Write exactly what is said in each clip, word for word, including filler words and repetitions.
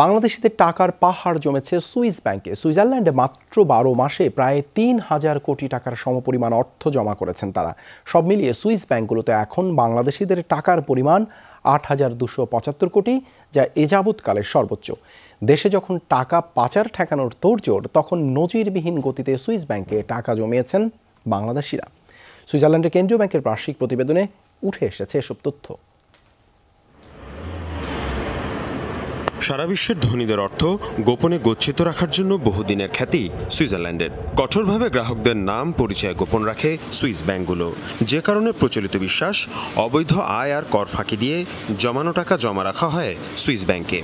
বাংলাদেশিদের টাকার পাহাড় জমেছে সুইস ব্যাংকে। সুইজারল্যান্ডে মাত্র বারো মাসে প্রায় তিন হাজার কোটি টাকার সমপরিমাণ অর্থ জমা করেছেন তারা। সব মিলিয়ে সুইস ব্যাংকগুলোতে এখন বাংলাদেশিদের টাকার পরিমাণ আট হাজার দুশো পঁচাত্তর কোটি, যা এ যাবৎকালের সর্বোচ্চ। দেশে যখন টাকা পাচার ঠেকানোর তোড়জোড়, তখন নজিরবিহীন গতিতে সুইস ব্যাংকে টাকা জমিয়েছেন বাংলাদেশিরা। সুইজারল্যান্ডের কেন্দ্রীয় ব্যাংকের বার্ষিক প্রতিবেদনে উঠে এসেছে এসব তথ্য। সারা বিশ্বের ধনীদের অর্থ গোপনে গচ্ছিত রাখার জন্য বহুদিনের খ্যাতি সুইজারল্যান্ডের। কঠোরভাবে গ্রাহকদের নাম পরিচয় গোপন রাখে সুইস ব্যাংকগুলো, যে কারণে প্রচলিত বিশ্বাস অবৈধ আয় আর কর ফাঁকি দিয়ে জমানো টাকা জমা রাখা হয় সুইস ব্যাংকে।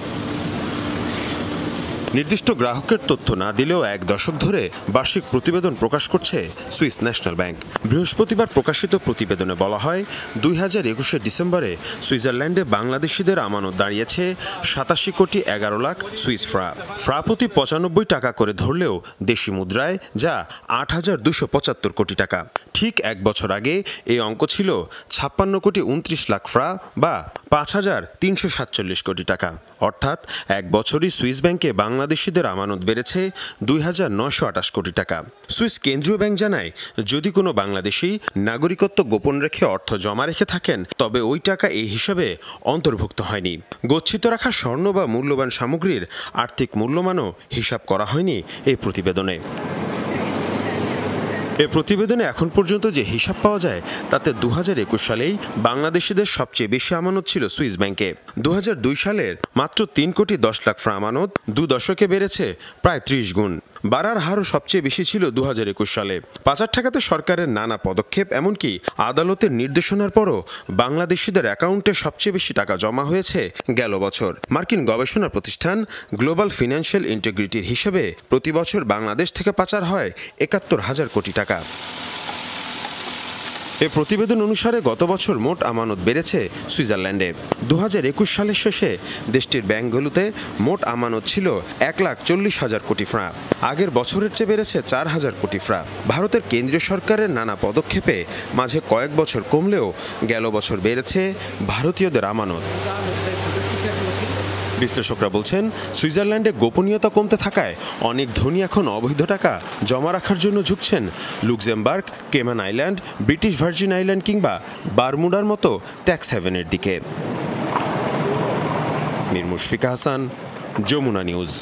নির্দিষ্ট গ্রাহকের তথ্য না দিলেও এক দশক ধরে বার্ষিক প্রতিবেদন প্রকাশ করছে সুইস ন্যাশনাল ব্যাংক। বৃহস্পতিবার প্রকাশিত প্রতিবেদনে বলা হয়, দুই হাজার একুশে ডিসেম্বরে সুইজারল্যান্ডে বাংলাদেশিদের আমানত দাঁড়িয়েছে সাতাশি কোটি এগারো লাখ সুইস ফ্রা ফ্রা প্রতি পঁচানব্বই টাকা করে ধরলেও দেশি মুদ্রায়, যা আট হাজার দুশো পঁচাত্তর কোটি টাকা। ঠিক এক বছর আগে এই অঙ্ক ছিল ছাপ্পান্ন কোটি উনত্রিশ লাখ ফ্রা বা পাঁচ হাজার তিনশো সাতচল্লিশ কোটি টাকা। অর্থাৎ এক বছরই সুইস ব্যাংকে বাংলা বাংলাদেশিদের আমানত বেড়েছে দুই হাজার নয়শো আটাশ কোটি টাকা। সুইস কেন্দ্রীয় ব্যাংক জানায়, যদি কোনো বাংলাদেশি নাগরিকত্ব গোপন রেখে অর্থ জমা রেখে থাকেন, তবে ওই টাকা এই হিসাবে অন্তর্ভুক্ত হয়নি। গচ্ছিত রাখা স্বর্ণ বা মূল্যবান সামগ্রীর আর্থিক মূল্যমানও হিসাব করা হয়নি এই প্রতিবেদনে। এ প্রতিবেদনে এখন পর্যন্ত যে হিসাব পাওয়া যায়, তাতে দু হাজার একুশ সালেই বাংলাদেশিদের সবচেয়ে বেশি আমানত ছিল সুইস ব্যাংকে। দু হাজার দুই সালের মাত্র তিন কোটি দশ লাখ ফ্রা আমানত দু দশকে বেড়েছে প্রায় ত্রিশ গুণ। বাড়ার হারও সবচেয়ে বেশি ছিল দু হাজার একুশ সালে। পাচার ঠেকাতে সরকারের নানা পদক্ষেপ, এমনকি আদালতের নির্দেশনার পরও বাংলাদেশিদের অ্যাকাউন্টে সবচেয়ে বেশি টাকা জমা হয়েছে গেল বছর। মার্কিন গবেষণা প্রতিষ্ঠান গ্লোবাল ফিনান্সিয়াল ইন্টিগ্রিটির হিসেবে প্রতি বছর বাংলাদেশ থেকে পাচার হয় একাত্তর হাজার কোটি টাকা। এ প্রতিবেদন অনুসারে গত বছর মোট আমানত বেড়েছে সুইজারল্যান্ডে। দু হাজার একুশ সালের শেষে দেশটির ব্যাংকগুলোতে মোট আমানত ছিল এক লাখ চল্লিশ হাজার কোটি ফ্রা, আগের বছরের চেয়ে বেড়েছে চার হাজার কোটি ফ্রা। ভারতের কেন্দ্রীয় সরকারের নানা পদক্ষেপে মাঝে কয়েক বছর কমলেও গেল বছর বেড়েছে ভারতীয়দের আমানত। বিশ্লেষকরা বলছেন, সুইজারল্যান্ডে গোপনীয়তা কমতে থাকায় অনেক ধনী এখন অবৈধ টাকা জমা রাখার জন্য ঝুঁকছেন Luxembourg, Cayman island, British Virgin island কিংবা বারমুডার মতো ট্যাক্স হ্যাভেনের দিকে। মীর মুশফিক হাসান, যমুনা নিউজ।